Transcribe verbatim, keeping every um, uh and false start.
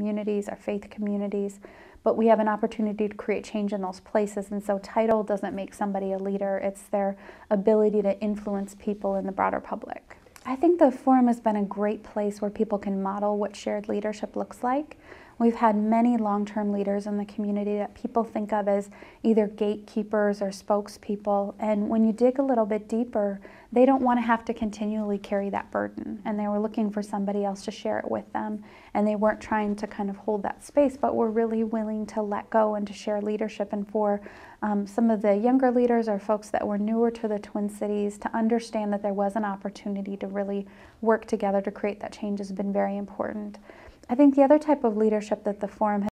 communities, our faith communities, but we have an opportunity to create change in those places. And so title doesn't make somebody a leader, it's their ability to influence people in the broader public. I think the forum has been a great place where people can model what shared leadership looks like. We've had many long-term leaders in the community that people think of as either gatekeepers or spokespeople, and when you dig a little bit deeper, they don't want to have to continually carry that burden, and they were looking for somebody else to share it with them, and they weren't trying to kind of hold that space, but were really willing to let go and to share leadership. And for um, some of the younger leaders or folks that were newer to the Twin Cities, to understand that there was an opportunity to really work together to create that change has been very important. I think the other type of leadership that the forum has